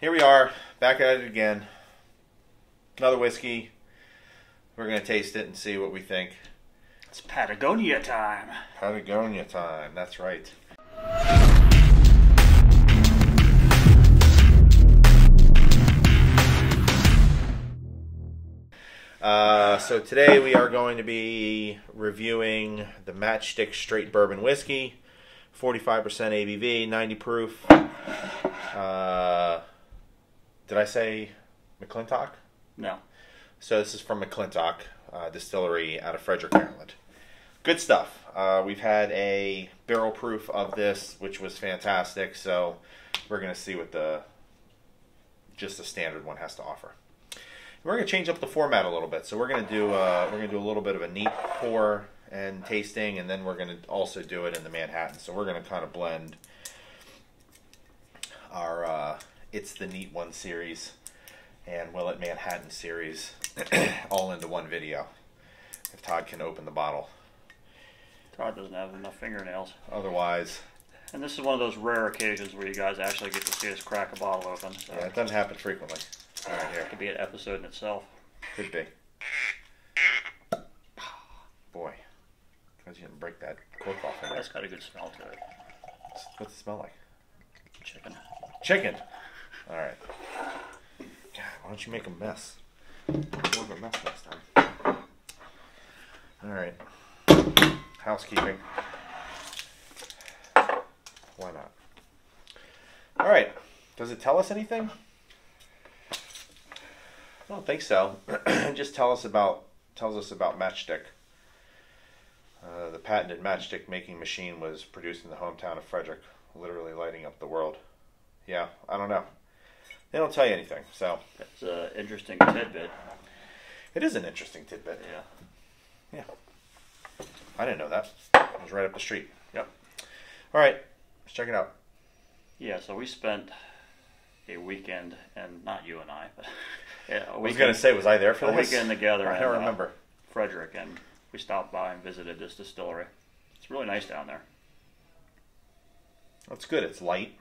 Here we are, back at it again. Another whiskey. We're going to taste it and see what we think. It's Patagonia time. Patagonia time, that's right. So today we are going to be reviewing the Matchstick Straight Bourbon Whiskey. 45% ABV, 90 proof. Did I say McClintock? No. So this is from McClintock Distillery out of Frederick, Maryland. Good stuff. We've had a barrel proof of this, which was fantastic. So we're going to see what just the standard one has to offer. We're going to change up the format a little bit. So we're going to do a little bit of a neat pour and tasting, and then we're going to also do it in the Manhattan. So we're going to kind of blend our It's the Neat One series and Will It Manhattan series all into one video. If Todd can open the bottle. Todd doesn't have enough fingernails. Otherwise. And this is one of those rare occasions where you guys actually get to see us crack a bottle open. So. Yeah, it doesn't happen frequently. All right, here. It could be an episode in itself. Could be. Boy, because you didn't break that cork off in there. That's got a good smell to it. What's it smell like? Chicken. Chicken. All right. God, why don't you make a mess? More of a mess next time. All right. Housekeeping. Why not? All right. Does it tell us anything? I don't think so. It just tells us about Matchstick. The patented matchstick making machine was produced in the hometown of Frederick, literally lighting up the world. Yeah, I don't know. They don't tell you anything, so. That's an interesting tidbit. It is an interesting tidbit. Yeah. Yeah. I didn't know that. It was right up the street. Yep. All right, let's check it out. Yeah, so we spent a weekend, and not you and I, but yeah, a weekend. I was going to say, was I there for this? A weekend together. I don't remember. Frederick, and we stopped by and visited this distillery. It's really nice down there. That's good. It's light.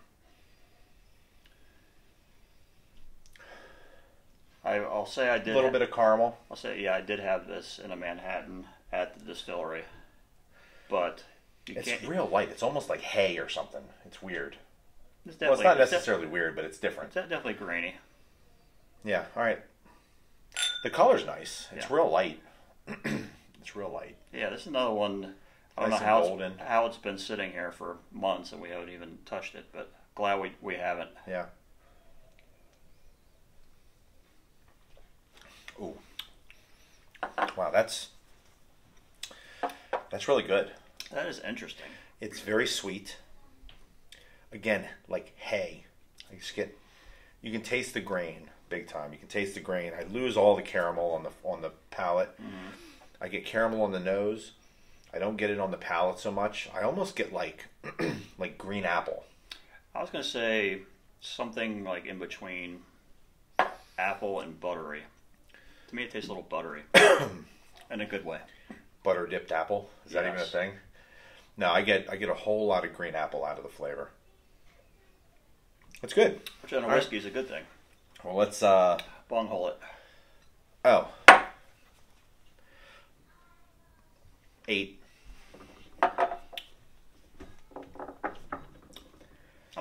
I'll say I did. A little bit of caramel. I'll say, yeah, I did have this in a Manhattan at the distillery. But it's real light. It's almost like hay or something. It's weird. It's not necessarily weird, but it's different. It's definitely grainy. Yeah, all right. The color's nice. It's real light. It's real light. Yeah, this is another one. I don't know how it's been sitting here for months and we haven't even touched it, but glad we haven't. Yeah. Ooh. Wow, that's really good. That is interesting. It's very sweet. Again, like hay. You can taste the grain big time. You can taste the grain. I lose all the caramel on the palate. Mm-hmm. I get caramel on the nose. I don't get it on the palate so much. I almost get like green apple. I was gonna say something like in between apple and buttery. To me, it tastes a little buttery, in a good way. Butter dipped apple? Is that even a thing? No, I get a whole lot of green apple out of the flavor. It's good. Which on a whiskey is a good thing. Well, let's bunghole it. Oh. 8. I'm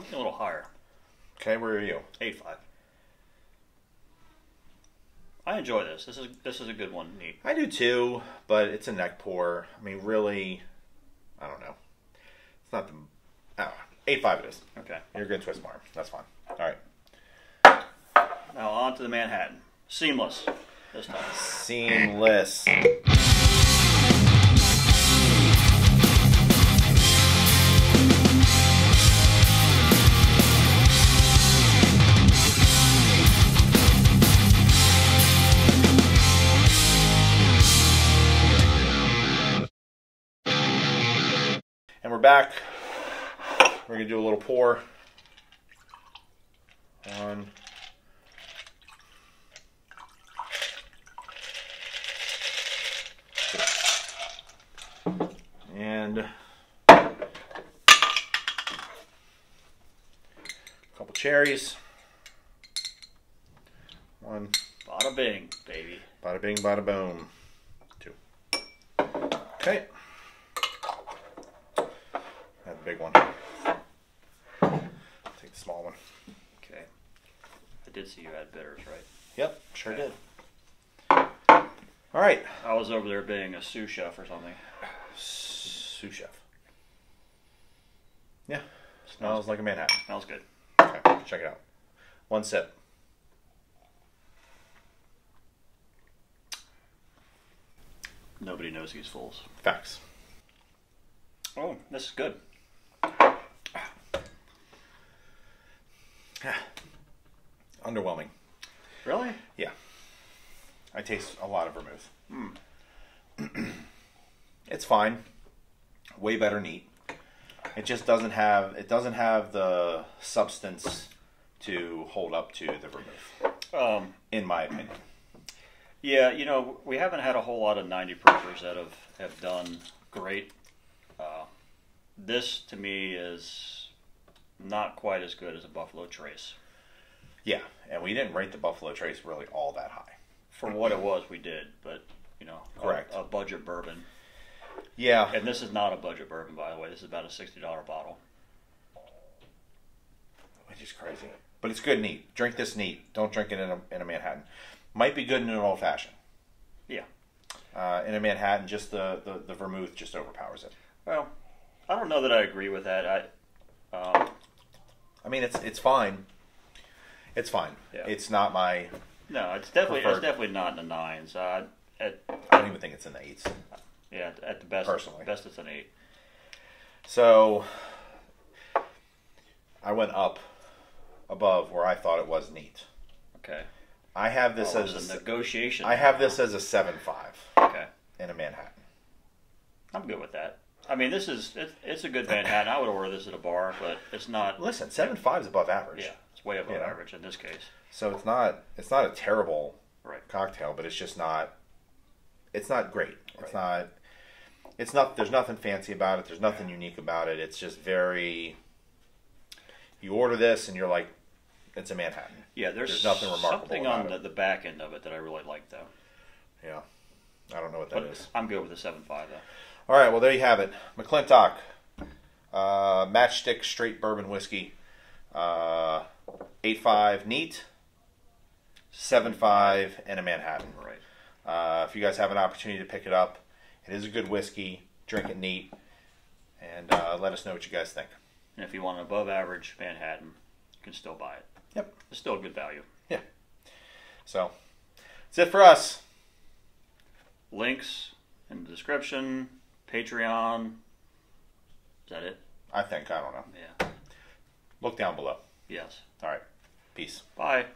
getting a little higher. Okay, where are you? 8.5. I enjoy this. This is a good one. Neat. I do too, but it's a neck pour. I mean, really, I don't know. It's not the 8.5 it is. Okay. You're good, twist arm. That's fine. All right. Now on to the Manhattan. Seamless this time. Seamless. Back. We're going to do a little pour. One. And a couple cherries. One. Bada bing, baby. Bada bing, bada boom. Two. Okay. That's a big one. Take the small one. Okay. I did see you had bitters, right? Yep, sure okay. did. All right. I was over there being a sous chef or something. Sous chef. Yeah. Smells like a Manhattan. Smells good. Okay, check it out. One sip. Nobody knows these fools. Facts. Oh, this is good. Underwhelming. Really? Yeah. I taste a lot of vermouth. Mm. It's fine. Way better neat. It just doesn't have the substance to hold up to the vermouth, in my opinion. Yeah, you know, we haven't had a whole lot of 90 proofers that have done great. This to me is not quite as good as a Buffalo Trace. Yeah, and we didn't rate the Buffalo Trace really all that high. For what it was, we did, but you know, correct, a budget bourbon. Yeah. And this is not a budget bourbon, by the way. This is about a $60 bottle. Which is crazy. But it's good neat. Drink this neat. Don't drink it in a Manhattan. Might be good in an old-fashioned. Yeah. In a Manhattan, just the vermouth just overpowers it. Well, I don't know that I agree with that. I mean, it's fine. It's fine. Yeah. It's not my... No, it's definitely not in the nines. I don't even think it's in the eights. Yeah, at the best, personally, best it's an 8. So I went up above where I thought it was neat. Okay. I have this as a negotiation. I have this as a 7.5. Okay. In a Manhattan. I'm good with that. I mean, this is it's a good Manhattan. I would order this at a bar, but it's not. Listen, 7.5 is above average. Yeah, it's way above average in this case. So it's not a terrible cocktail, but it's just not. It's not great. It's not. It's not. There's nothing fancy about it. There's nothing unique about it. It's just very. You order this and you're like, it's a Manhattan. Yeah, there's nothing remarkable. Something on the back end of it that I really like, though. Yeah, I don't know what that is. I'm good with the 7.5 though. All right, well there you have it, McClintock, Matchstick Straight Bourbon Whiskey, 8.5 neat, 7.5 and a Manhattan. Right. If you guys have an opportunity to pick it up, it is a good whiskey. Drink it neat, and let us know what you guys think. And if you want an above-average Manhattan, you can still buy it. Yep, it's still a good value. Yeah. So that's it for us. Links in the description. Patreon. Is that it? I think. I don't know. Yeah. Look down below. Yes. All right. Peace. Bye.